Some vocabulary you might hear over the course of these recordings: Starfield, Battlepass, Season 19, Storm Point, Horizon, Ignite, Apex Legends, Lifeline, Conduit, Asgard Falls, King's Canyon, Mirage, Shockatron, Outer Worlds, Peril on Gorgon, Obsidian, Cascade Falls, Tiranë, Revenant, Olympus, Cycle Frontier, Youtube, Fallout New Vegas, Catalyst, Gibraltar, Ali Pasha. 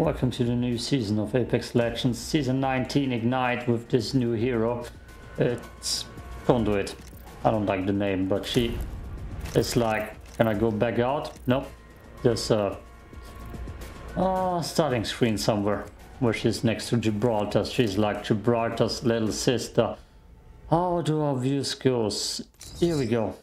Welcome to the new season of Apex Legends, Season 19 Ignite, with this new hero. It's Conduit. I don't like the name, but she is like, can I go back out? Nope. There's a starting screen somewhere where she's next to Gibraltar. She's like Gibraltar's little sister. How do our views go? Here we go.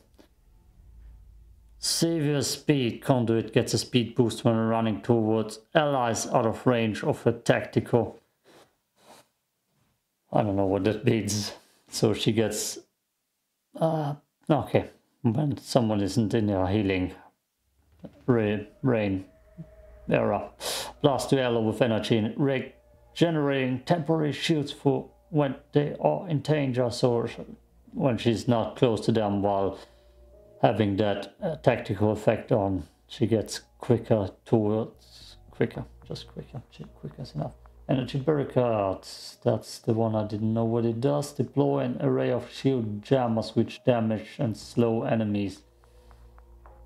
Save your speed. Conduit gets a speed boost when running towards allies out of range of a tactical. I don't know what that means. So she gets... okay. When someone isn't in her healing rain era. Blast to yellow with energy and regenerating temporary shields for when they are in danger, so when she's not close to them, while having that tactical effect on, she gets quicker towards quicker is enough. Energy barricades, that's the one I didn't know what it does. Deploy an array of shield jammers which damage and slow enemies.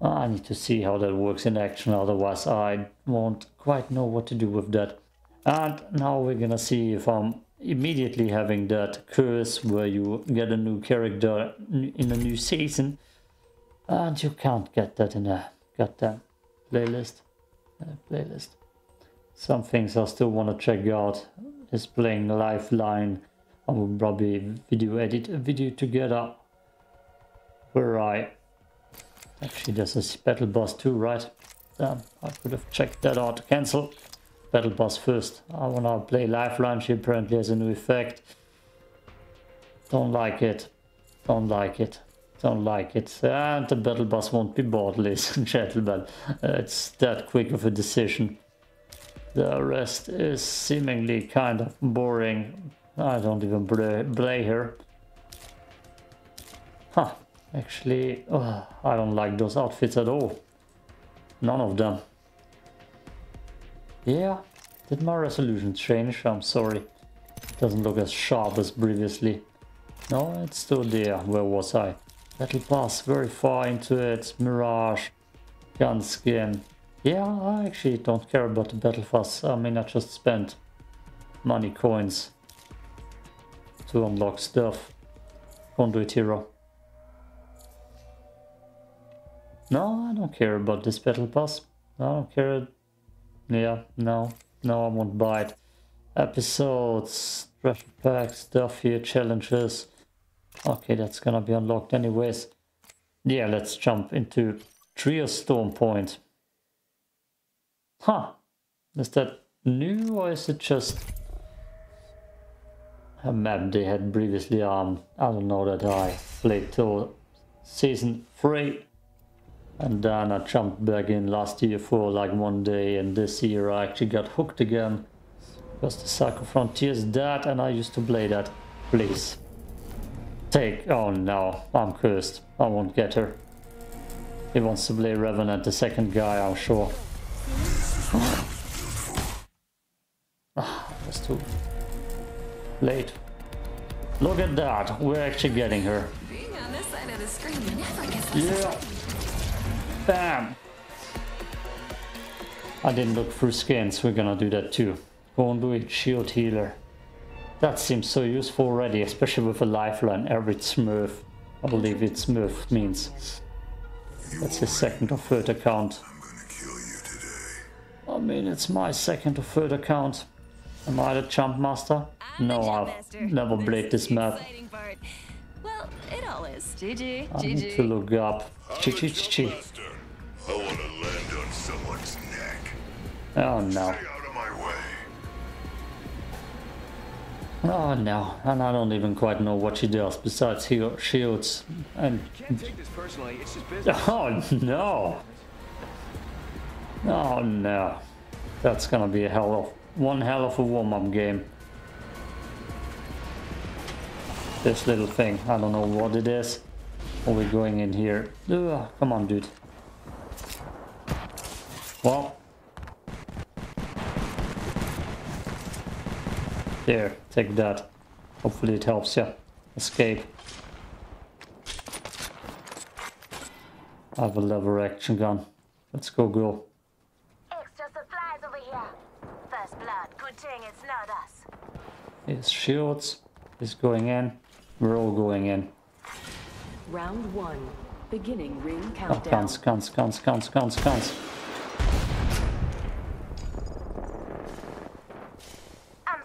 I need to see how that works in action, otherwise I won't quite know what to do with that. And now we're gonna see if I'm immediately having that curse where you get a new character in a new season. And you can't get that in a goddamn playlist. Some things I still want to check out is playing Lifeline. I will probably video edit a video together where I... Actually, there's a battle boss too, right? Damn, I could have checked that out. Cancel. Battle boss first. I want to play Lifeline. She apparently has a new effect. Don't like it. And the battle boss won't be bored, ladies and gentlemen. It's that quick of a decision. The rest is seemingly kind of boring. I don't even play her. Huh. Actually, I don't like those outfits at all. None of them. Yeah. Did my resolution change? I'm sorry. It doesn't look as sharp as previously. No, it's still there. Where was I? Battle pass very far into it. Mirage, gun skin. Yeah, I actually don't care about the battle pass. I mean, I just spent money coins to unlock stuff. Conduit hero. No, I don't care about this battle pass. I don't care. Yeah, no, I won't buy it. Episodes, treasure packs, stuff here, challenges. Okay, that's gonna be unlocked anyways. Yeah, let's jump into Storm Point. Huh. Is that new, or is it just a map they had previously on? I don't know that I played till season 3. And then I jumped back in last year for like one day, and this year I actually got hooked again. Because the Cycle Frontier is dead, and I used to play that. Please. Take, oh no, I'm cursed. I won't get her. He wants to play Revenant, the second guy, I'm sure. Ah, it was too late. Look at that, we're actually getting her. Being on this side of the screen never gets yeah. Bam! I didn't look through scans, we're gonna do that too. Conduit shield healer. That seems so useful already, especially with a Lifeline. Every Smurf, I believe it's Smurf means. That's his second or third account. I'm gonna kill you today. I mean, it's my second or third account. Am I the jump master? No, I've never played this map. Well, it all is. I need to look up. I want to land on someone's neck. Oh no. Oh no, and I don't even quite know what she does besides heal shields and... Can't take this personally, it's just business. Oh no! Oh no. That's gonna be a hell of a warm-up game. This little thing, I don't know what it is. Are we going in here? Ugh, come on, dude. Well... There, take that. Hopefully it helps you escape. I have a lever action gun. Let's go. Extra supplies over here. First Breaching is not us. His shields is going in. We're all going in. Round one. Beginning ring countdown. Oh, cons. I'm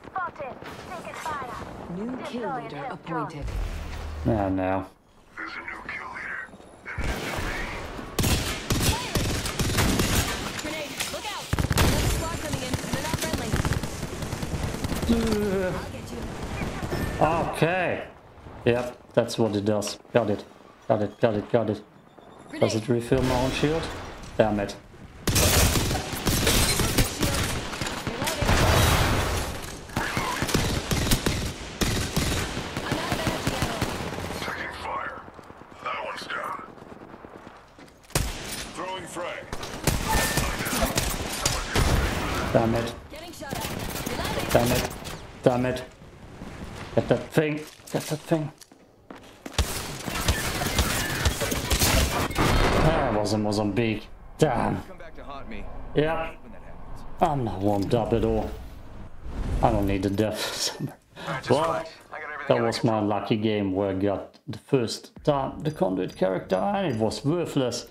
spotted. Taking fire. New kill leader appointed. Oh, no. There's a new kill leader. And it's me. Grenade, look out. Another squad coming in. They're not friendly. I'll get you. Okay. Yep, that's what it does. Got it. Got it. Does it refill my own shield? Damn it. Taking fire. That one's down. Throwing frag. Damn it. Damn it. Get that thing. That wasn't big. Damn. Yeah. I'm not warmed up at all. I don't need the death somewhere. Well, that was my lucky game where I got the first time the Conduit character and it was worthless.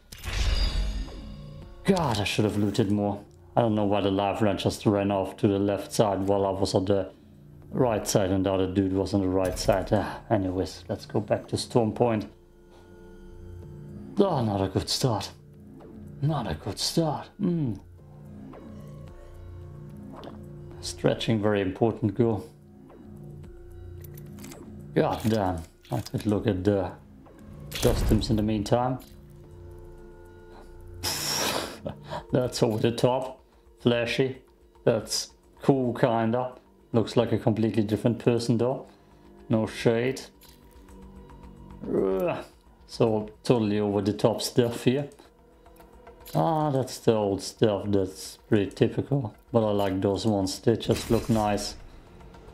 God, I should have looted more. I don't know why the lifeline just ran off to the left side while I was on the right side and the other dude was on the right side. Anyways, let's go back to Storm Point. Oh, not a good start. Stretching, very important goal. God damn. I could look at the customs in the meantime. That's over the top. Flashy. That's cool, kinda. Looks like a completely different person though. No shade. Ugh. So totally over the top stuff here. Ah, that's the old stuff, that's pretty typical. But I like those ones, they just look nice.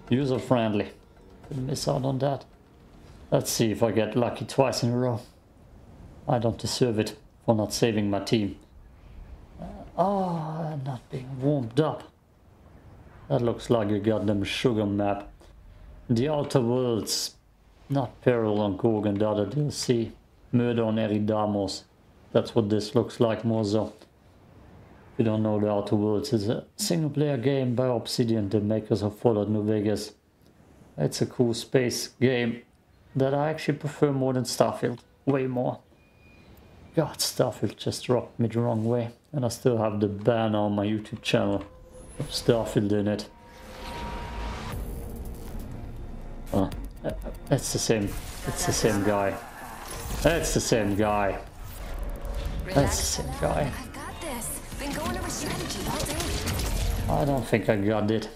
User friendly. Didn't miss out on that. Let's see if I get lucky twice in a row. I don't deserve it for not saving my team. I'm not being warmed up. That looks like a goddamn sugar map. The Outer Worlds, not Peril on Gorgon, the other DLC. Murder on Eridanos. That's what this looks like more so. If you don't know, the Outer Worlds is a single-player game by Obsidian, the makers of Fallout New Vegas. It's a cool space game that I actually prefer more than Starfield. Way more. God, Starfield just dropped me the wrong way. And I still have the banner on my YouTube channel. Starfield in it. Oh, it's the same. It's the same guy. I don't think I got it.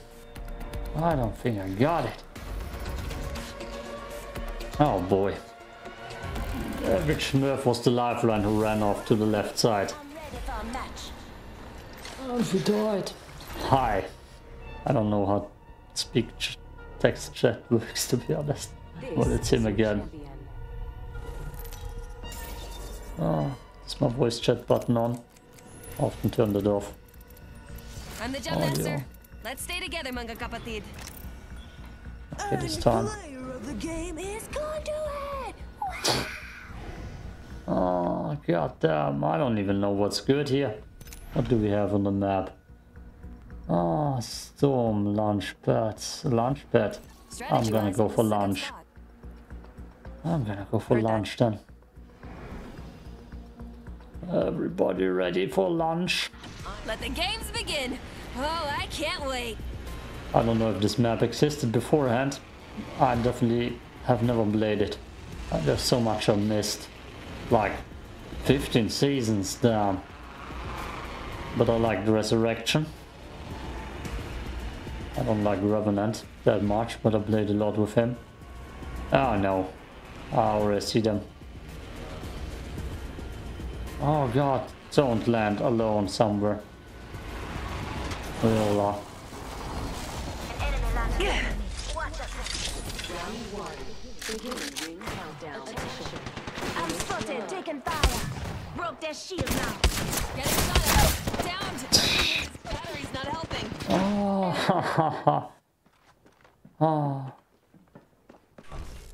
Oh boy. Big Smurf was the lifeline who ran off to the left side. Oh, she died. Hi. I don't know how speech text chat works, to be honest. Well, it's him again. Oh, is my voice chat button on? I often turned it off. I'm the jump master. Let's stay together, Manga Kapatid. Okay, this time. Oh, goddamn. I don't even know what's good here. What do we have on the map? Oh, storm launch pads. Launch pad. I'm gonna go for launch. Then. Everybody ready for launch? Let the games begin. Oh, I can't wait. I don't know if this map existed beforehand. I definitely have never played it. There's so much I missed. Like 15 seasons down. But I like the resurrection. I don't like Revenant that much, but I played a lot with him. Oh no. I already see them. Oh god, don't land alone somewhere. We all are. I'm spotted, taking fire. Broke their shield now. Get it down. Battery's not helping. Oh, ha, ha, ha. Oh.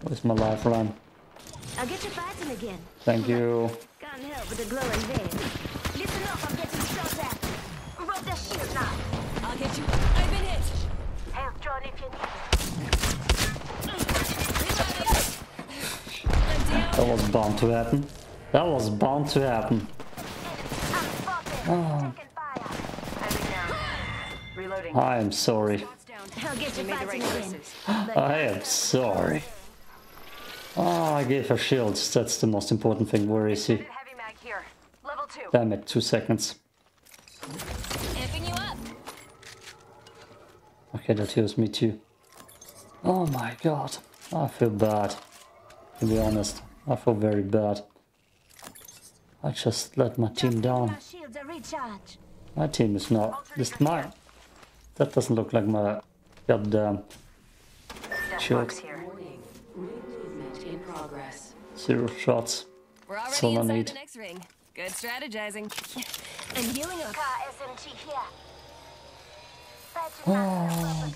Where's my lifeline? I'll get you fighting again. Thank you. Can't help with the glowing veins. Listen up, I'm getting shot at. Rub the shield now. I'll get you. I've been hit. Help John if you need. That was bound to happen. That was bound to happen. Oh. I am sorry. I am sorry. Oh, I gave her shields. That's the most important thing. Where is he? Damn it, 2 seconds. Okay, that heals me too. Oh my god. I feel bad. To be honest, I feel very bad. I just let my team down. My team is not... This mine. That doesn't look like my goddamn shield. Zero shots. We're already so inside the next ring. Good strategizing. And healing up. Oh,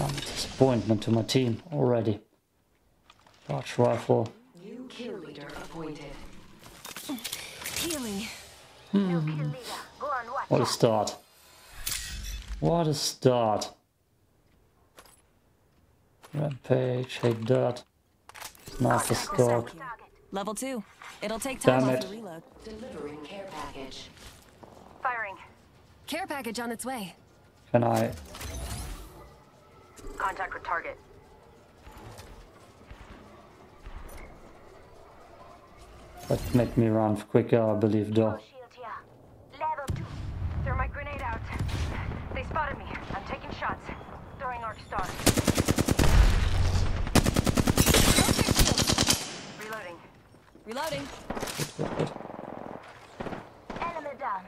I'm a disappointment to my team already. Large rifle. New kill leader appointed. Healing. What a start. What a start. Rampage, hate that. Sniper stalk. Level 2. It'll take time off to reload. Delivering care package. Firing. Care package on its way. Can I? Contact with target. That made me run quicker, I believe, though. Throw my grenade out. They spotted me. I'm taking shots. Throwing arc star. Reloading. Reloading. Good. Enemy down.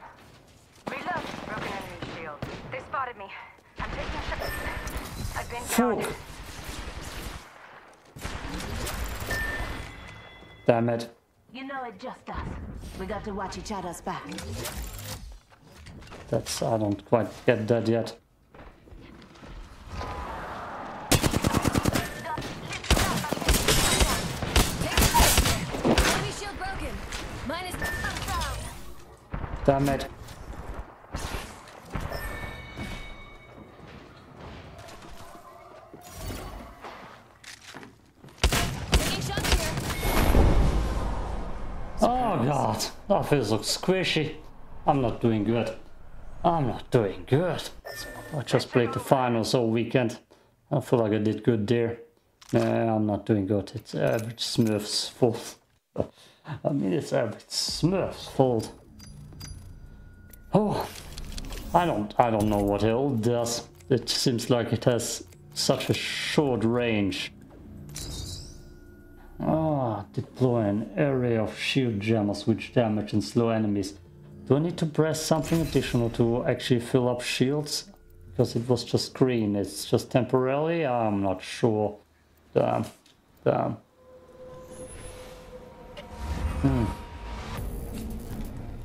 Reload. Broken enemy shield. They spotted me. I'm taking shots. I've been down. Damn it. You know it just us. We got to watch each other's back. That's... I don't quite get that yet. Damn it. Oh god, that feels like squishy. I'm not doing good. I'm not doing good. I just played the finals all weekend. I feel like I did good there. Nah, I'm not doing good. It's average Smurf's fault. I mean, it's average Smurf's fault. Oh, I don't know what it does. It seems like it has such a short range. Ah, deploy an array of shield jammers which damage and slow enemies. Do I need to press something additional to actually fill up shields? Because it was just green, it's just temporarily? I'm not sure. Damn.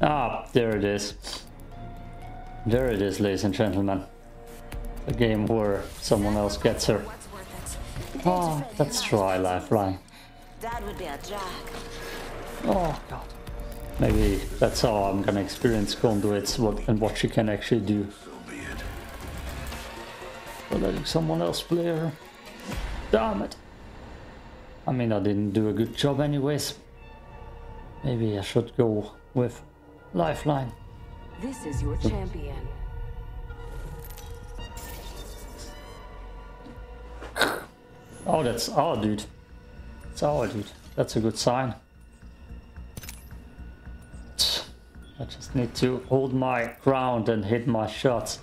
Ah, there it is. There it is, ladies and gentlemen. A game where someone else gets her. Oh, let's try Lifeline. That would be a drag. Oh, god. Maybe that's how I'm gonna experience Conduits and what she can actually do. For letting someone else play her. Damn it! I mean, I didn't do a good job anyways. Maybe I should go with Lifeline. This is your champion. Oh, that's our dude. It's our dude. That's a good sign. I just need to hold my ground and hit my shots.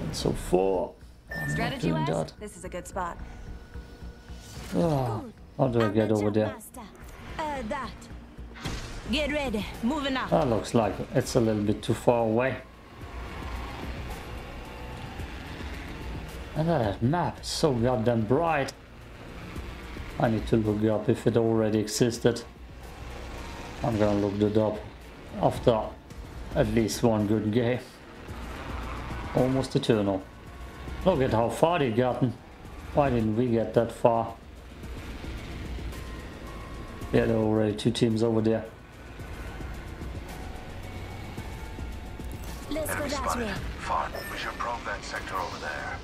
And so far, strategy wise, this is a good spot. Oh, how do I get over there? Get ready, moving up. That looks like it's a little bit too far away. And that map is so goddamn bright. I need to look it up if it already existed. I'm gonna look that up after at least one good game. Almost eternal. Look at how far they've gotten. Why didn't we get that far? Yeah, there are already two teams over there. Let's go that way. Fine. We should probe that sector over there.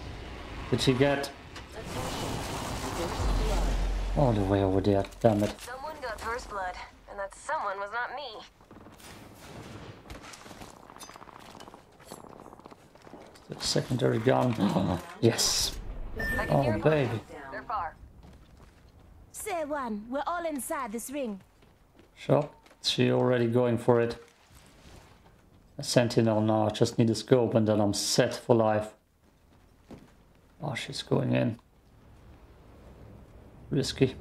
Did you get? All the way over there, damn it. Someone got first blood, and that someone was not me. The secondary gun. Oh, yes. Oh, baby. They're far. Say one. We're all inside this ring. Sure. She already going for it. A sentinel now. I just need a scope and then I'm set for life. Oh, she's going in. Risky.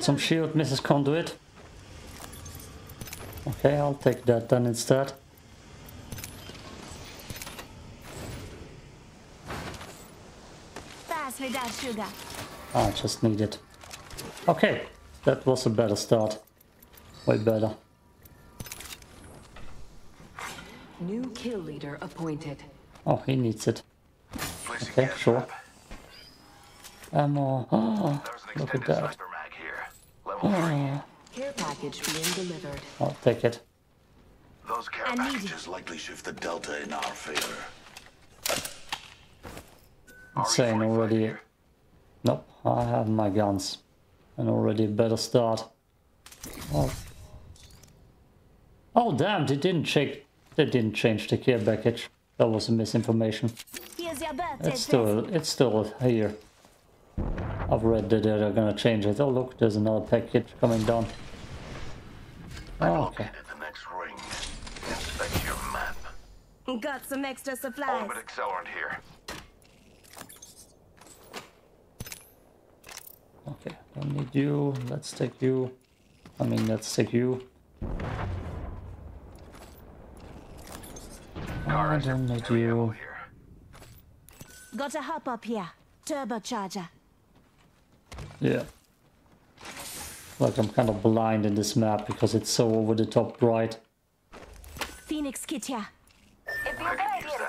Some shield, Mrs. Conduit. Okay, I'll take that then instead. Pass me that sugar. I just need it. Okay, that was a better start. Way better. New kill leader appointed. Oh, he needs it. Okay, sure. Ammo. Oh, look at that. Oh. Care package being delivered. I'll take it. Those care packages likely shift the delta in our favor. Insane already. Nope, I have my guns. And already better start. Oh. Oh damn, they didn't change the care package. That was a misinformation. It's still here. I've read that they're gonna change it. Oh look, there's another package coming down. Oh, okay. The next ring. Inspect your map. Got some extra supplies. Orbit accelerant here. Okay, don't need you. Let's take you. I mean, let's take you. I don't need you. Got a hop up here. Turbocharger. Yeah, like I'm kind of blind in this map because it's so over the top bright. Phoenix kit here.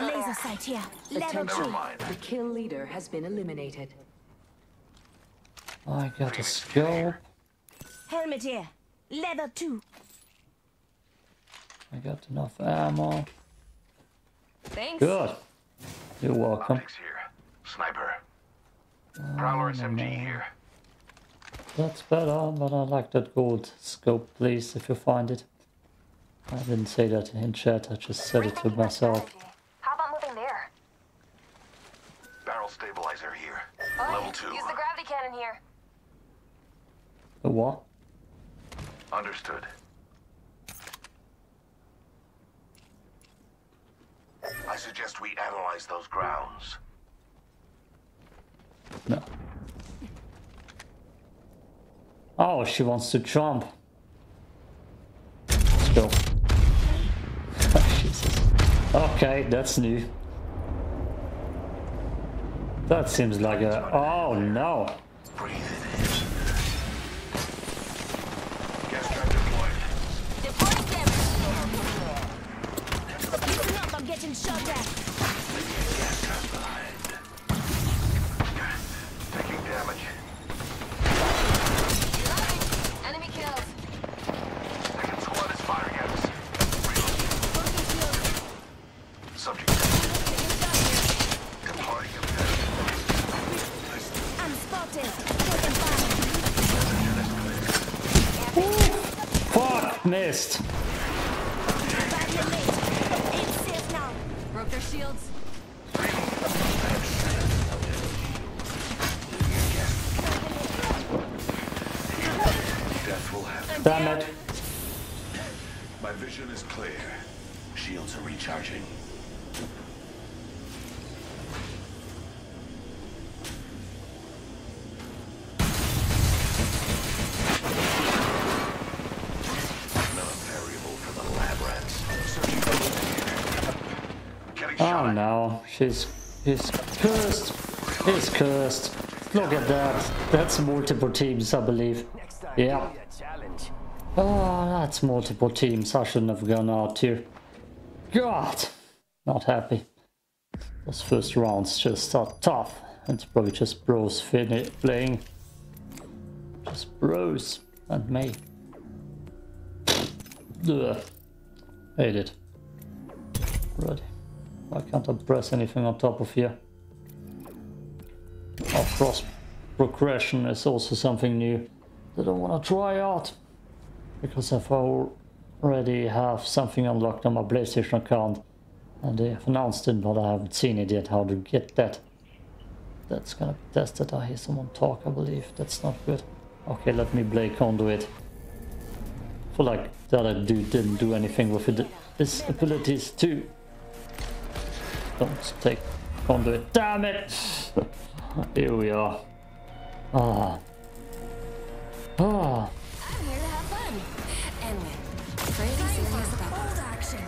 Laser sight here. Level 3. The kill leader has been eliminated. I got a scope. Helmet here. Level 2. I got enough ammo. Thanks. Good. You're welcome. Here. Sniper. Prowler SMG here. That's better, but I like that gold scope, please, if you find it. I didn't say that in chat, I just said it to myself. How about moving there? Barrel stabilizer here. Level 2. Use the gravity cannon here. The what? Understood. I suggest we analyze those grounds. No. Oh, she wants to jump. Let's go. Jesus. Okay, that's new. That seems like a... Oh, no. Breathe it in. Gas trap deployed. Deploying damage. Listen up, I'm getting shot at. Gas trap behind. Taking damage. Subject. Deploying Mist. Broke their shields. Damn it. My vision is clear. Shields are recharging. Oh no, she's cursed. He's cursed. Look at that. That's multiple teams, I believe. Yeah. Oh, that's multiple teams. I shouldn't have gone out here. God, not happy. Those first rounds just are tough. It's probably just bros playing. Just bros and me. Ugh. Hate it. Ready. Why can't I press anything on top of here? Oh, cross progression is also something new that I want to try out. Because I've already have something unlocked on my PlayStation account. And they have announced it, but I haven't seen it yet, how to get that. That's gonna be tested. I hear someone talk, I believe. That's not good. Okay, let me play Conduit. I feel like that I didn't do anything with it. His abilities too. Don't take Conduit. Damn it! Here we are. Ah. Ah. I'm here to have fun. And action.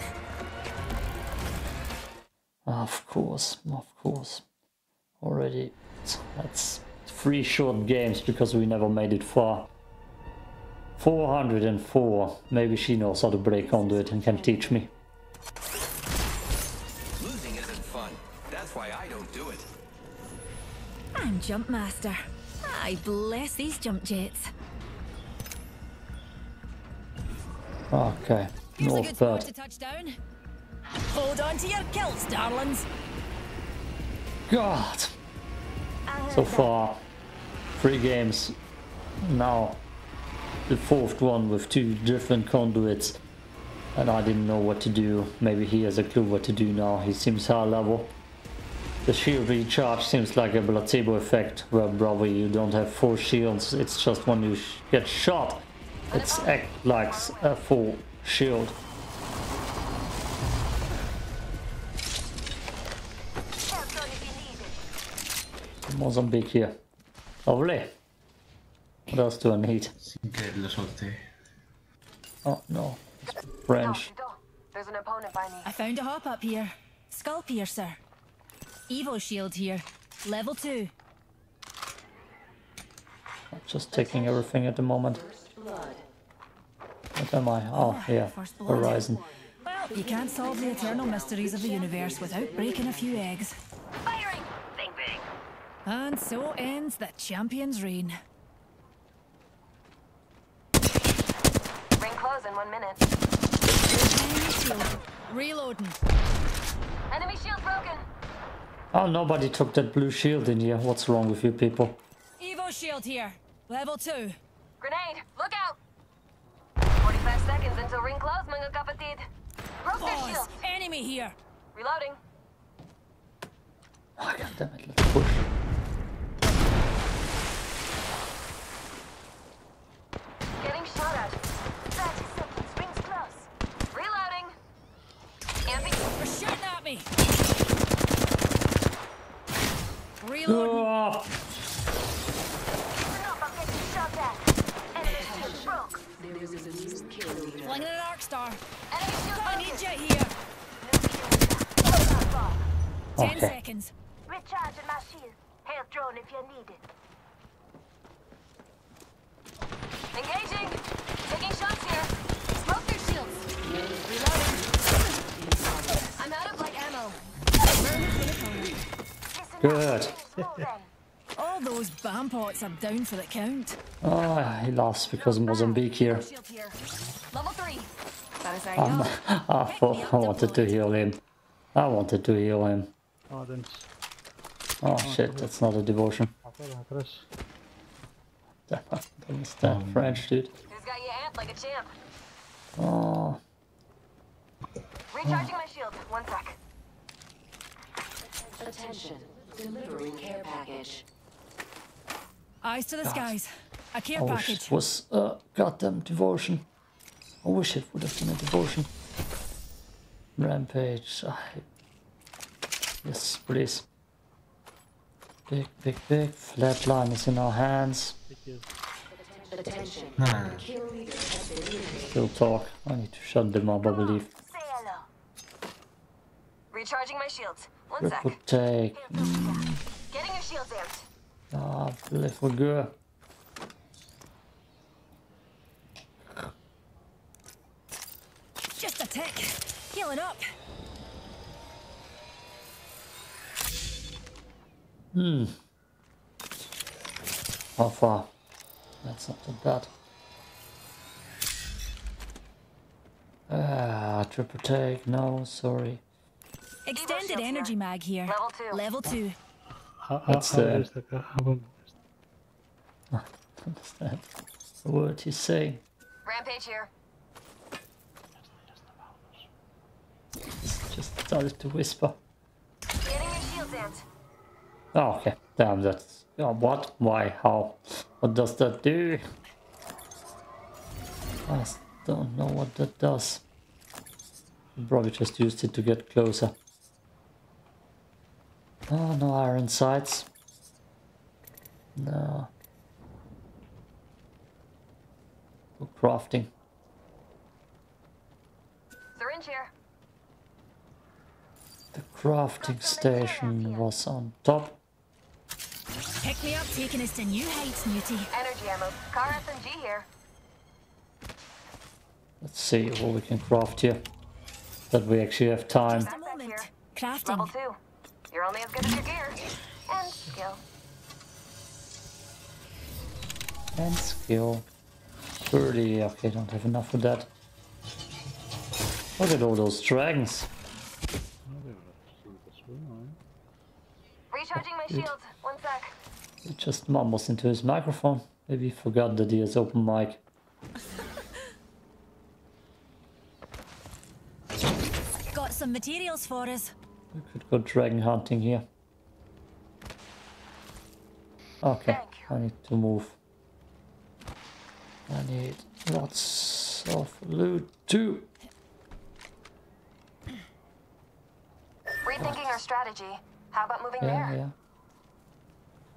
Of course. Already, that's 3 short games because we never made it far. 404. Maybe she knows how to break Conduit and can teach me. I'm Jump Master. I bless these jump jets. Okay, north bird. To touch down. Hold on to your kilts, darlings. God. So far, 3 games. Now, the 4th one with 2 different Conduits. And I didn't know what to do. Maybe he has a clue what to do now. He seems high level. The shield recharge seems like a placebo effect, where brother you don't have 4 shields, it's just when you get shot, it's act like a full shield. Mozambique here. Lovely. What else do I need? Oh no, it's French. There's an opponent by me. I found a hop up here. Skull piercer. Evo shield here, level 2. I'm just taking everything at the moment. What am I? Oh, yeah, Horizon. Well, you can't solve the eternal mysteries of the universe without breaking a few eggs. Firing! Bing, bing. And so ends the champion's reign. Ring close in 1 minute. Shield. Reloading. Enemy shield broken. Oh, nobody took that blue shield in here. What's wrong with you people? Evo shield here. Level 2. Grenade, look out! 45 seconds until ring close, mga kapatid. Broke their shield. Enemy here. Reloading. Oh, God damn it, let's push. Getting shot at. 30 seconds, rings close. Reloading. They're shooting at me. Oh. Flinging an arc star. I need you here. Okay. 10 seconds. Recharging my shield. Health drone if you need it. Engaging. Taking shots here. Smoke their shields. Reloading. I'm out of light ammo. Good. All those bampots are down for the count. Oh, he lost because Mozambique here. Level 3. I wanted to heal him. I wanted to heal him. Oh shit, that's not a devotion. Don't understand French, dude. He's got your hand like a champ. Oh. Recharging my shield. 1 sec. Attention. Delivering care package. Eyes to the skies. A care package. I wish it was a goddamn devotion. I wish it would have been a devotion. Rampage. Yes, please. Big, big, big. Flatline is in our hands. Attention. Still talk. I need to shut them up, I believe. Recharging my shields. 1 sec. Could take. Getting your shields out. Ah, little girl. Just a tick. Healing up. Hmm. How far? That's not too bad. Ah, triple take. No, sorry. Extended energy mag here. Level 2. What's that? I don't understand the word he's saying. Rampage here. It's just started to whisper. Getting your shields out. Oh, okay. Damn, that's... Oh, what? Why? How? What does that do? I don't know what that does. I probably just used it to get closer. Oh, no iron sights. No. For crafting. Syringe here. The crafting station was on top. Pick me up, taking us to new heights, Newty. Energy ammo. Car SMG here. Let's see what we can craft here. That we actually have time. Just a moment. Crafting. Level 2. You're only as good as your gear. And skill. And skill. 30. Okay, don't have enough for that. Look at all those dragons. Recharging my shield. 1 sec. He just mumbles into his microphone. Maybe he forgot that he has open mic. Got some materials for us. We could go dragon hunting here. Okay, I need to move. I need lots of loot too. Rethinking our strategy. How about moving there? Yeah.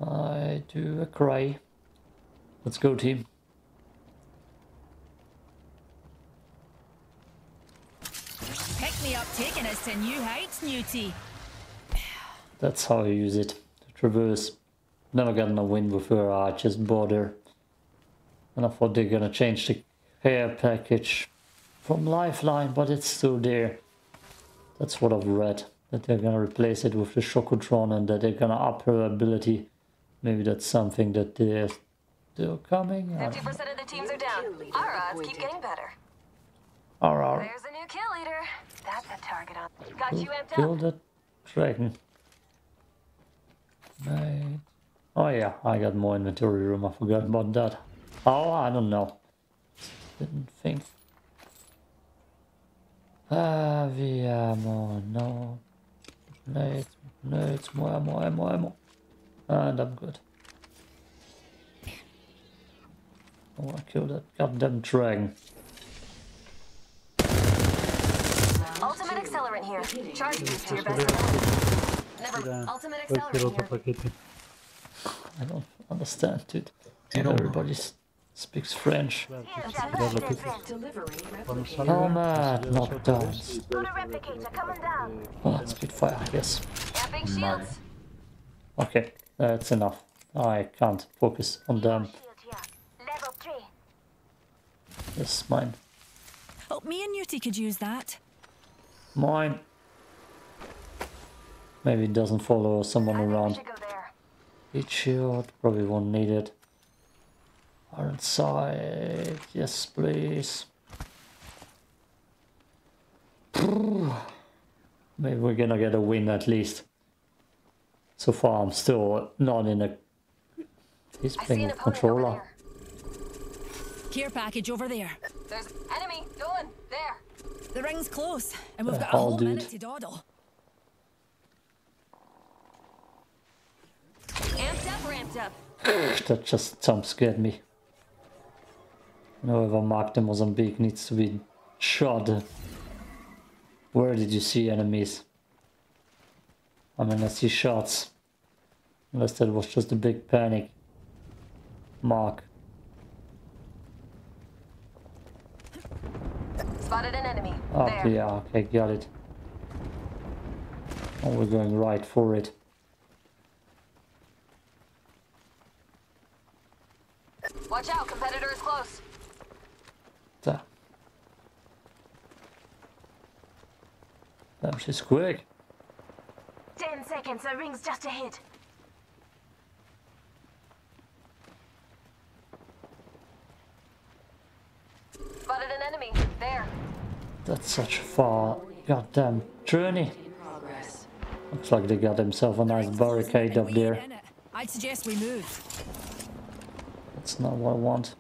I do a cry. Let's go, team. Pick me up, taking us to new heights, Newty. That's how you use it. To traverse. Never gotten a win with her. I just bought her. And I thought they're gonna change the hair package from Lifeline, but it's still there. That's what I've read. That they're gonna replace it with the Shockatron and that they're gonna up her ability. Maybe that's something that they're still coming. 50% of the teams are down. Our odds keep getting better. RR. There's a new kill leader. That's a target on. Got you amped up. Kill that dragon. Right. Oh yeah, I got more inventory room. I forgot about that. Oh, I don't know. Didn't think. Heavy ammo. No. Blades, more ammo. And I'm good. I want to kill that goddamn dragon. Ultimate accelerant here. Charge you to your best. Never. Ultimate accelerant here. I don't understand, dude. Everybody speaks French. Oh man, knockdowns. Oh, Spitfire, I guess. Okay, that's enough. I can't focus on them. Yes, mine. Oh, me and Newty could use that. Mine. Maybe it doesn't follow someone around. Heat shield, probably won't need it. Iron sight, yes please. Maybe we're gonna get a win at least. So far I'm still not in a... He's playing with controller. Care package over there. There's enemy going there. The ring's close, and we've got a whole minute to dawdle. Ramped up. That just jump scared me. However, marked the Mozambique needs to be shot. Where did you see enemies? I mean, I see shots. Unless that was just a big panic. Mark. Spotted an enemy. Up there. Yeah, okay, got it. Oh, we're going right for it. Watch out, competitor is close. Damn, she's quick. 10 seconds, the ring's just ahead. Spotted an enemy, there. That's such a far goddamn journey. Looks like they got themselves a nice barricade up there. I'd suggest we move. That's not what I want.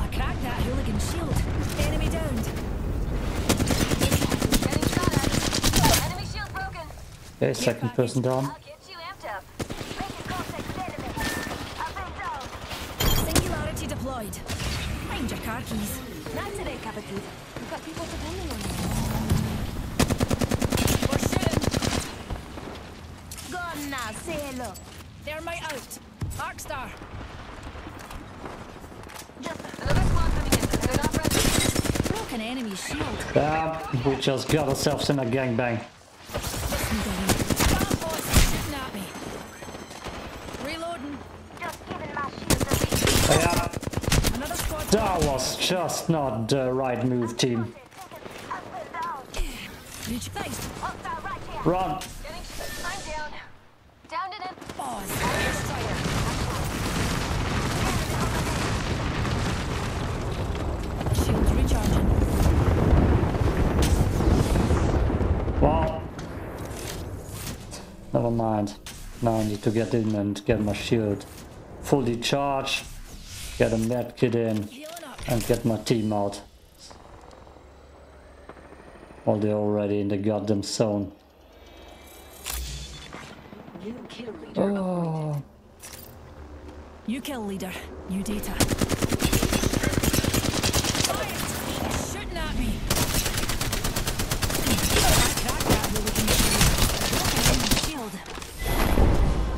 I cracked that hooligan shield. Enemy downed. Getting shot at. Enemy shield broken. Okay, second person down. I'll get you amped up. Make a contact with enemy. I've been down. Singularity deployed. Find your car keys. Not today, Captain. We've got people depending on you. Say hello. They're my out. Markstar. Another squad coming in. They're not ready. Broken enemy shield. We just got ourselves in a gangbang. Reloading. Just giving my shield a beat. Another squad. That was just not the right move, team. Run. Wow. Never mind. Now I need to get in and get my shield fully charged, get a med kit in, and get my team out. Well, they're already in the goddamn zone. Oh. You kill leader, new data. Science, shooting at me.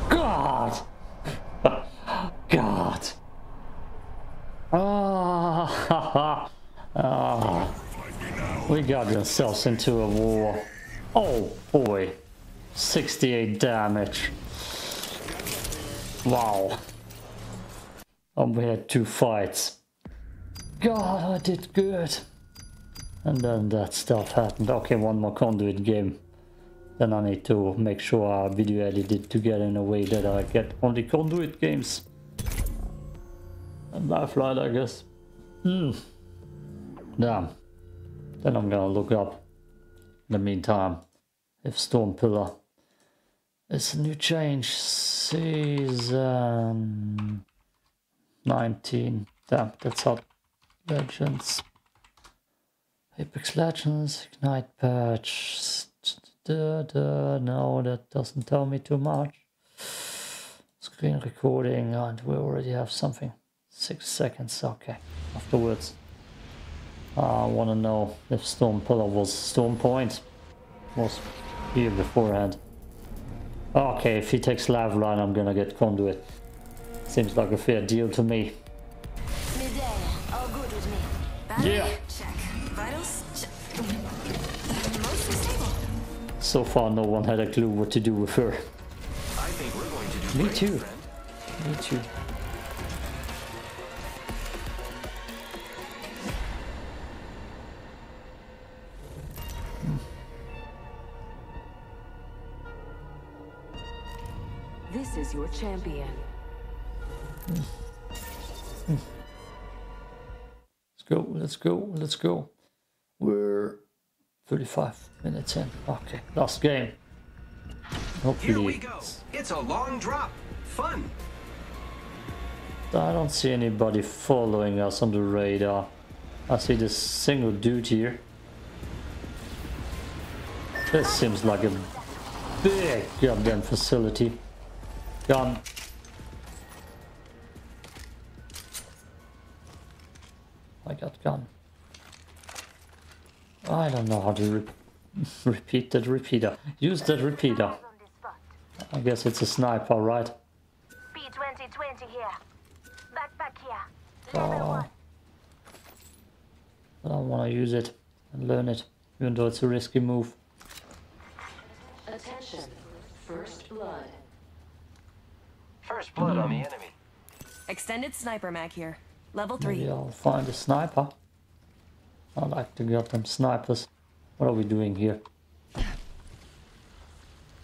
God. God. Ah. Oh. We got ourselves into a war. Oh boy. 68 damage. Wow. And we had 2 fights. God, I did good. And then that stuff happened. Okay, one more Conduit game. Then I need to make sure I video edit it together in a way that I get only Conduit games. And Lifeline, I guess. Damn. Then I'm gonna look up, in the meantime, if Storm Pillar. It's a new change, season 19. Damn, that's up. Legends, Apex Legends, Ignite patch. No, that doesn't tell me too much. Screen recording, and we already have something. 6 seconds, okay. Afterwards, I want to know if Storm Pillar was Storm Point. Was here beforehand. Okay, if he takes Lifeline, I'm gonna get Conduit. Seems like a fair deal to me. All good with me. Yeah. Check. Vitals, check. Mostly stable. So far, no one had a clue what to do with her. I think we're going to do me great, too. Friend. Me too. This is your champion. Let's go, let's go, let's go. We're 35 minutes in. Okay, last game. Hopefully. Here we go. It's a long drop. Fun. I don't see anybody following us on the radar. I see this single dude here. This seems like a big goddamn facility. Gone. I got gone. I don't know how to repeat that repeater. Use that repeater. I guess it's a sniper, right? P2020 here. Backpack here. Level 1. I don't want to use it and learn it, even though it's a risky move. Attention. First blood. First blood on the enemy. Extended sniper mag here. Level 3. Maybe I'll find a sniper. I like to get them snipers. What are we doing here?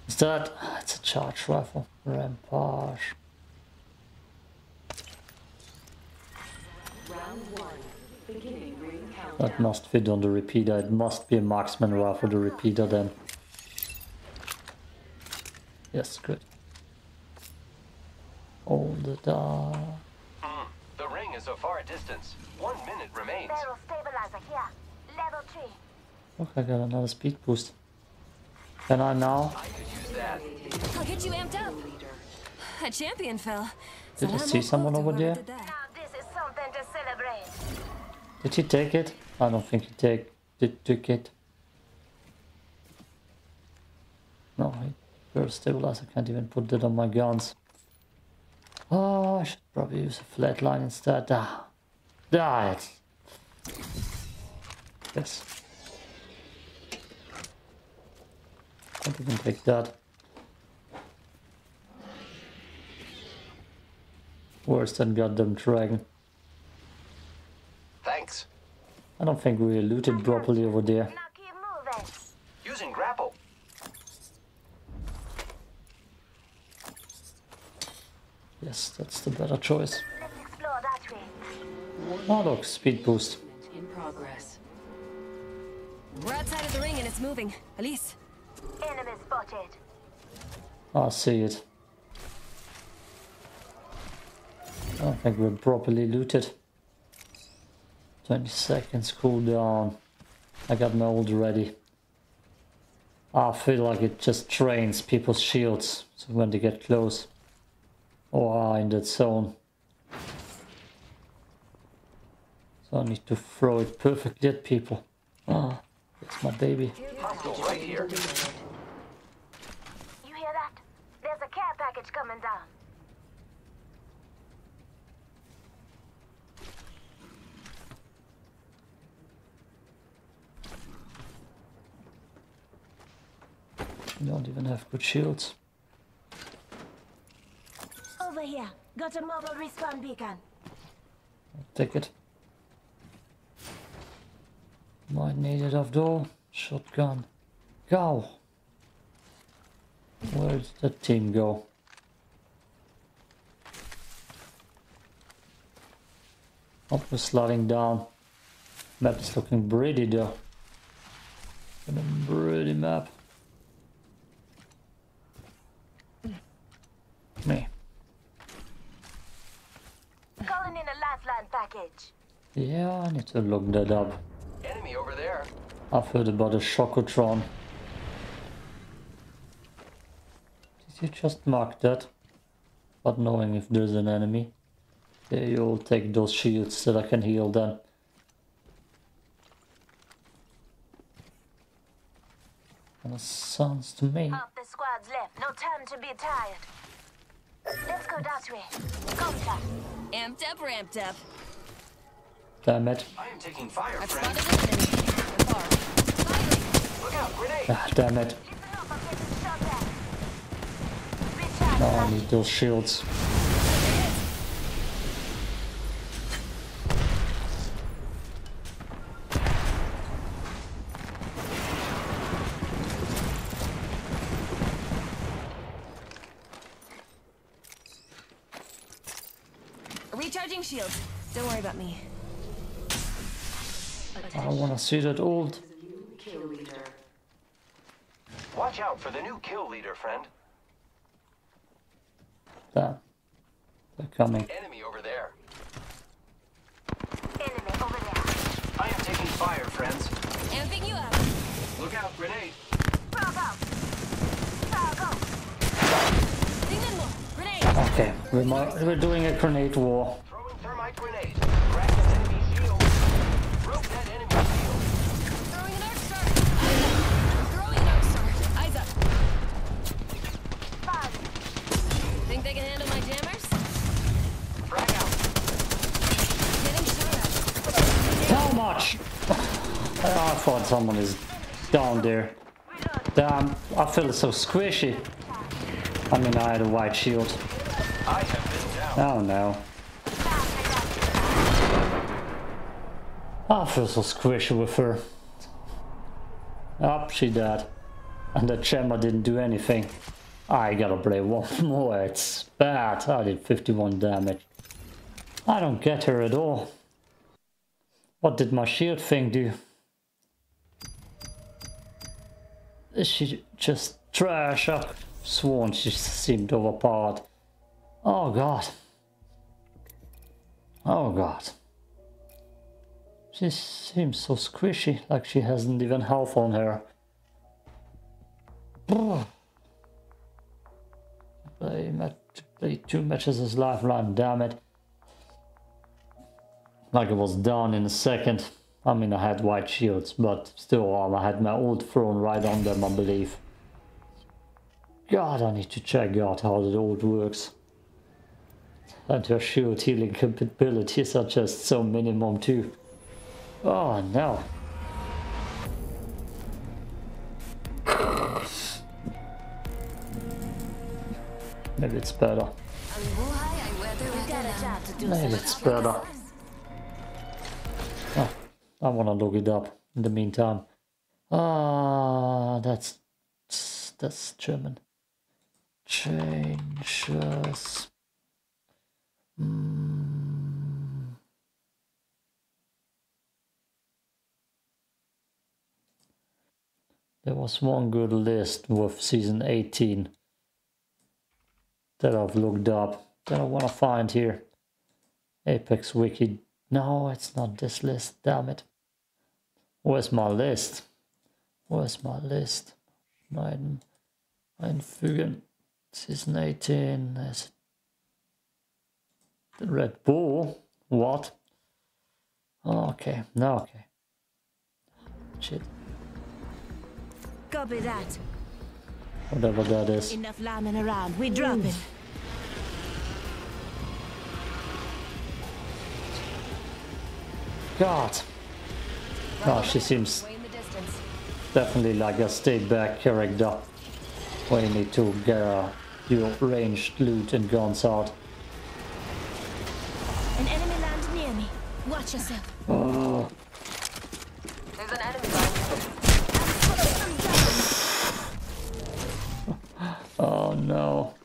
Is that... It's a charge rifle. Rampage. That must fit on the repeater. It must be a marksman rifle, the repeater then. Yes, good. Hold it up. The ring is a far distance. 1 minute remains. Barrel stabilizer here. Level 3. Look, I got another speed boost. Can I now? I could use that. I'll get you amped up. A champion fell. Did I see someone over there? Now this is something to celebrate. Did he take it? I don't think he took it. No, barrel stabilizer. I can't even put that on my guns. Oh, I should probably use a flatline instead. Die it. Yes. I think we can take that. Worse than goddamn dragon. Thanks. I don't think we looted properly over there. Now keep moving. Using grapple. Yes, that's the better choice. Let's explore that way. Oh look, speed boost. In progress. We're outside of the ring and it's moving. Elise. Enemy spotted. I see it. I don't think we're properly looted. 20 seconds cooldown. I got my ult ready. I feel like it just drains people's shields so when they get close. Or in that zone. So I need to throw it perfectly at people. Ah, that's my baby. Right here. You hear that? There's a care package coming down. You don't even have good shields. Here, got a mobile respawn beacon. I'll take it. Might need it after all. Shotgun. Go! Where did that team go? Oh, we're sliding down. Map is looking pretty though. Got a pretty map. Me. Calling in a lifeline package. Yeah, I need to look that up. Enemy over there. I've heard about a Shockatron. Did you just mark that? Not knowing if there's an enemy. Yeah, you'll take those shields that I can heal then. Kinda sounds to me. Half the squad's left. No time to be tired. Let's go that way. Contact. Amped up, ramped up. Damn it. I am taking fire, friend. Look out, grenade. Ah, damn it. No, I need those shields. Shield. Don't worry about me. I want to see that old. Watch out for the new kill leader, friend. They're coming. Enemy over there. out. Grenade. Okay, we're doing a grenade war. Throwing thermite grenade. Crack that enemy shield. Broke that enemy shield. Throwing an arc star. Throwing an arc star. Eyes up. Five. Think they can handle my jammers? Frag out. Getting shot at. How much? I thought someone is down there. Damn, I feel so squishy. I mean, I had a white shield. I have been down. Oh no. I feel so squishy with her. Up, she died. And the chamber didn't do anything. I gotta play one more, it's bad. I did 51 damage. I don't get her at all. What did my shield thing do? Is she just trash up? Sworn she seemed overpowered. Oh god. Oh god. She seems so squishy, like she hasn't even health on her. Play two matches as Lifeline, damn it. Like it was down in a second. I mean, I had white shields, but still I had my ult thrown right on them, I believe. God, I need to check out how the ult works. And her shield healing capabilities are just so minimum too. Oh no. Maybe it's better. Maybe it's better. Oh, I wanna look it up in the meantime. Ah, that's German. Changes. There was one good list with season 18 that I've looked up that I want to find here. Apex Wiki. No, it's not this list, damn it. Where's my list? Where's my list? Nein, einfügen. Season 18 is the Red Bull. What? Okay, no, okay. Shit. Copy that. Whatever that is. Enough lambing around. We drop it. God. Oh, she seems definitely like a stay-back character. We need to get your ranged loot and guns out. An enemy land near me. Watch yourself. Oh. There's an enemy land. Oh no.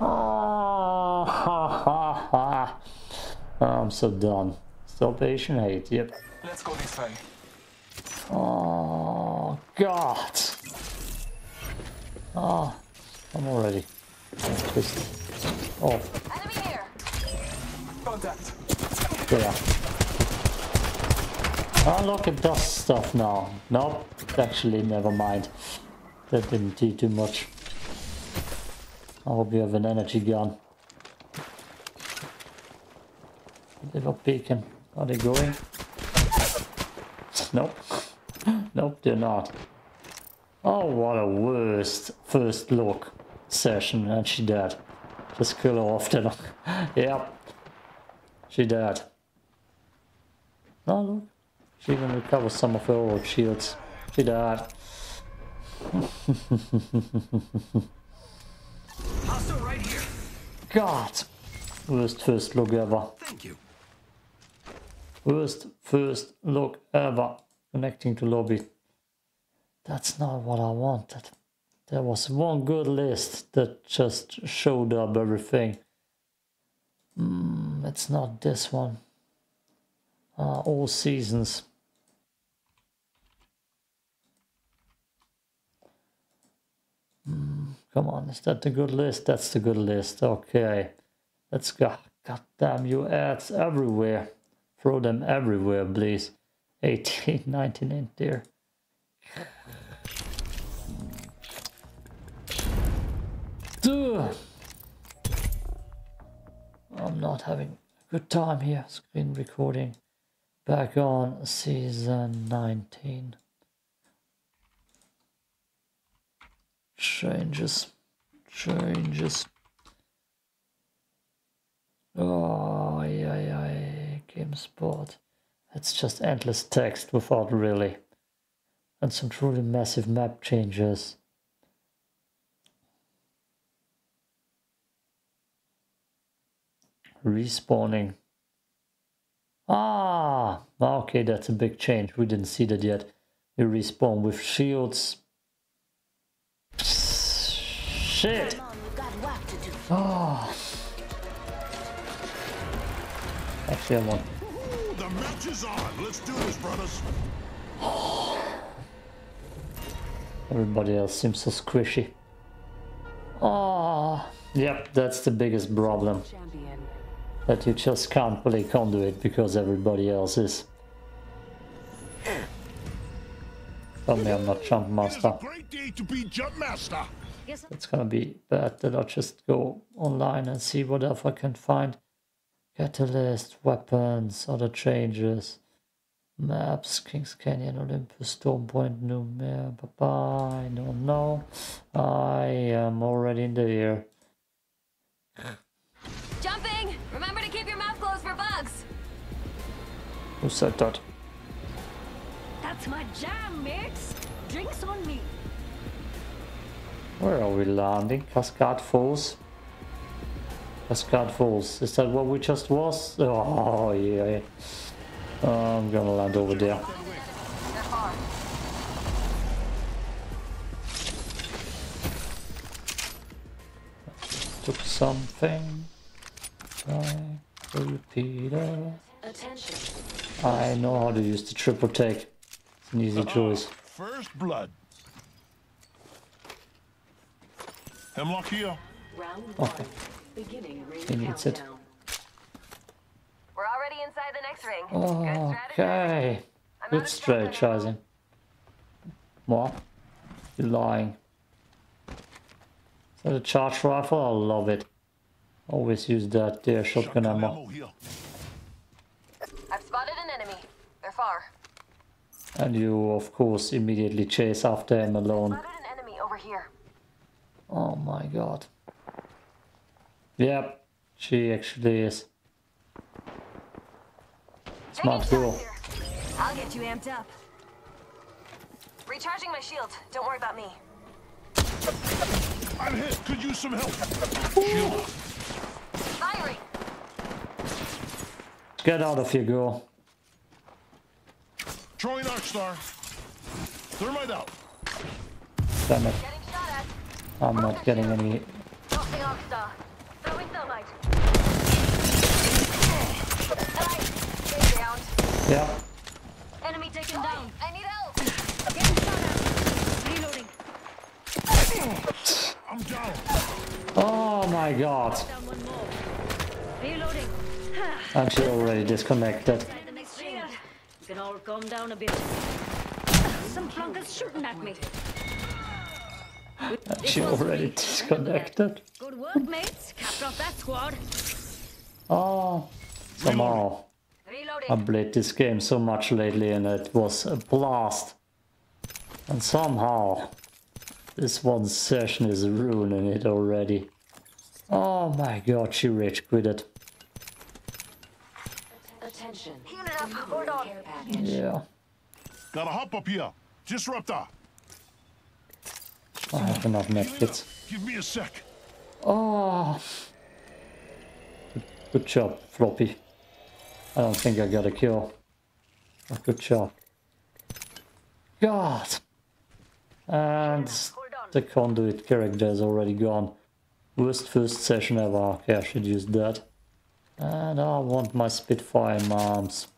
Oh, ha ha ha. I'm so done. Salvation hate, yep. Let's go this way. Oh god. Oh, I'm already pissed off. Enemy here. Contact. Yeah. Oh look, it does stuff now. Nope. Actually never mind. That didn't do too much. I hope you have an energy gun. They were peeking. Are they going? Nope. Nope, they're not. Oh, what a worst first look session. And she dead. Just kill her off the look. Yep. She dead. No, look. She even recovered some of her old shields. She died. Hostile right here. God. Worst first look ever. Thank you. Worst first look ever. Connecting to lobby. That's not what I wanted. There was one good list that just showed up everything. It's not this one. All seasons. Come on, is that the good list? That's the good list. Okay. Let's go. God damn you ads everywhere. Throw them everywhere, please. 18, 19 in there. Ugh. I'm not having a good time here. Screen recording. Back on season 19. Changes. Oh, yeah, GameSpot. It's just endless text without really. And some truly massive map changes. Respawning. Ah, okay, that's a big change. We didn't see that yet. You respawn with shields. Shit! Oh. Actually, I want. The match is on. Let's do this, brothers. Everybody else seems so squishy. Ah, yep, that's the biggest problem. That you just can't play Conduit because everybody else is. Tell me I'm not Jump Master. It's gonna be bad that I just go online and see what else I can find. Catalyst, weapons, other changes, maps, King's Canyon, Olympus, Storm Point, new map. I don't know. I am already in the air. Jumping! Remember to keep your mouth closed for bugs! Who said that? That's my jam, mates! Drinks on me! Where are we landing? Cascade Falls? Asgard Falls. Is that what we just was? Oh, yeah. I'm gonna land over there. Took something. Repeater. I know how to use the triple take. It's an easy choice. First blood. Hemlock here. Okay. He needs it. We're already inside the next ring. Oh, okay. Good strategizing. What? You're lying. Is that a charge rifle? I love it. Always use that there shotgun ammo. I've spotted an enemy. They're far. And you, of course, immediately chase after him alone. I've spotted an enemy over here. Oh my god. Yep, she actually is. Smart girl. I'll get you amped up. Recharging my shield. Don't worry about me. I'm hit. Could use some help. Firing. Get out of here, girl. Throwing arc star. Thermite out. Damn it. I'm not getting any. Yeah. Enemy taken down. I need help. Reloading. I'm down. Oh my god. Reloading. I'm sure already disconnected. You can all calm down a bit. Some plunkers shooting at me. She already disconnected. Good work, mates. Capped off that squad. Oh, somehow. I played this game so much lately and it was a blast. And somehow, this one session is ruining it already. Oh my god, she rage quit it. Attention. Hold on. Yeah. Gotta hop up here. Disruptor. I have enough medkits. Give me a sec. Oh, good job, Floppy. I don't think I got a kill. Oh, good job. God. And the Conduit character is already gone. Worst first session ever. Okay, I should use that. And I want my Spitfire in my arms.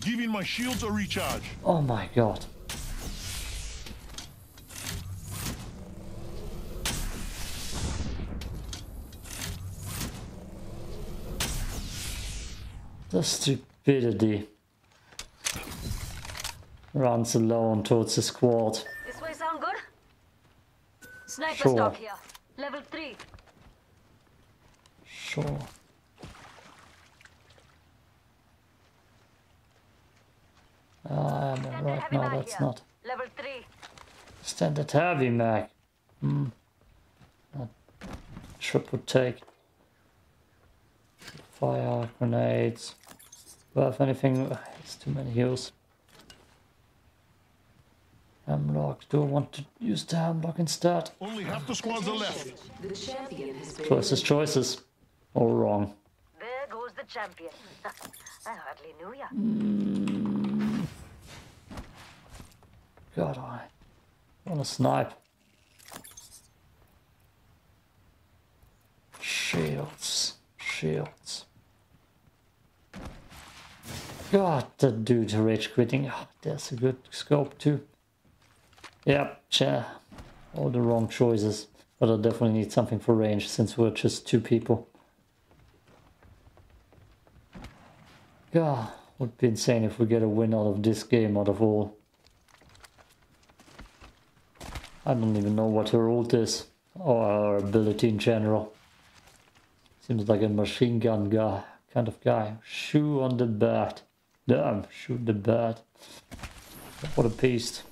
Giving my shields a recharge. Oh my god. The stupidity runs alone towards the squad. This way sound good? Sniper sure. Stock here. Level 3. Sure. Right now that's here. Not. Level 3. Standard heavy mag. Hmm. Triple take. Fire, grenades. Well, if anything, it's too many heals. Hemlock. Do I want to use the hemlock instead? Only half the squads are left. The champion has been choices. All wrong. There goes the champion. I hardly knew ya. God, I want to snipe. Shields. God, that dude rage quitting. Oh, there's a good scope too. Yep, all the wrong choices. But I definitely need something for range since we're just two people. God, would be insane if we get a win out of this game out of all. I don't even know what her ult is or her ability in general. Seems like a machine gun guy, kind of guy. Shoe on the bat. Damn, shoot the bat. What a beast.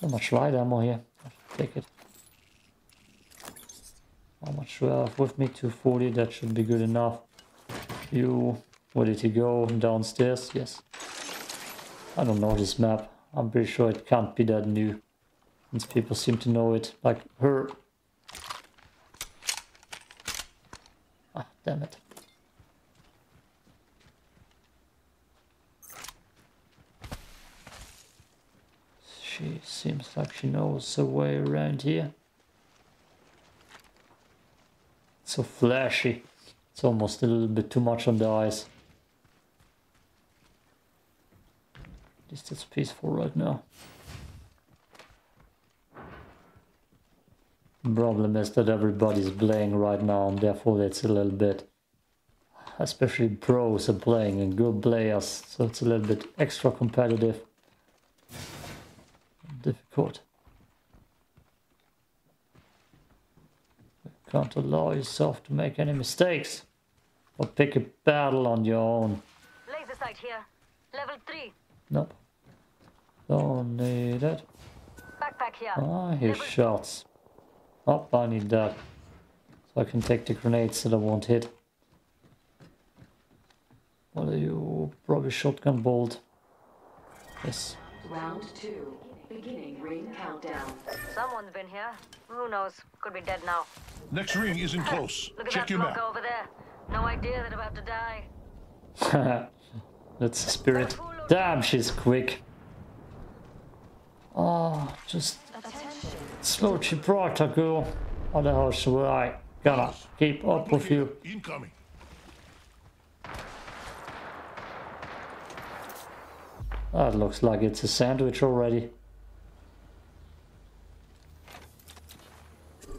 So much light ammo here. I'll take it. How much do I have with me? 240, that should be good enough. You, where did he go? Downstairs? Yes. I don't know this map. I'm pretty sure it can't be that new. Since people seem to know it, like her. Ah, damn it. She seems like she knows the way around here. It's so flashy. It's almost a little bit too much on the eyes. At least it's peaceful right now. Problem is that everybody's playing right now and therefore it's a little bit, especially pros are playing and good players, so it's a little bit extra competitive and difficult. You can't allow yourself to make any mistakes or pick a battle on your own. Laser sight here, level 3. Nope, don't need it. Backpack here. Ah, his shots. Oh, I need that. So I can take the grenades that I won't hit. What are you? Probably shotgun bolt. Yes. Round 2. Beginning ring countdown. Someone's been here. Who knows? Could be dead now. Next ring isn't close. Look at Check that block over there. No idea they're about to die. That's the spirit. Damn, she's quick. Oh, just... Slow Gibraltar girl, otherwise I gotta keep up with you. Incoming. That looks like it's a sandwich already.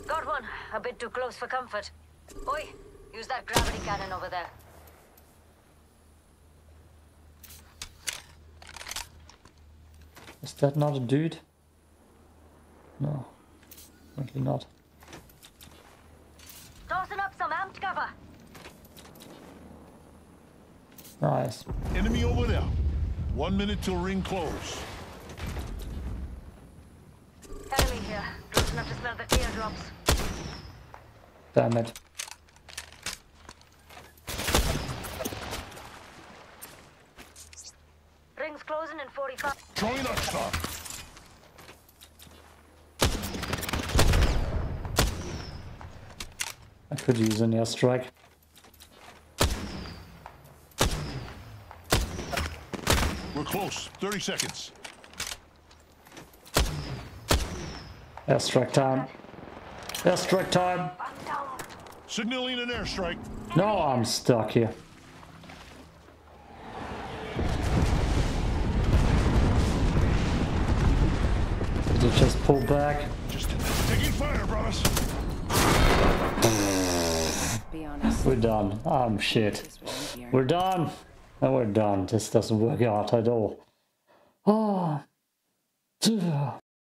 Got one, a bit too close for comfort. Oi, use that gravity cannon over there. Is that not a dude? No. Apparently not. Tossing up some amped cover. Nice. Enemy over there. 1 minute till ring close. Enemy here. Close enough to smell the teardrops. Damn it. Ring's closing in 45. Throwing up stuff. Could use an airstrike. We're close. 30 seconds. Airstrike time. Airstrike time. Signaling an airstrike. No, I'm stuck here. Did it just pull back? Just taking fire, brothers. We're done. Shit. We're done. And we're done. This doesn't work out at all. Oh.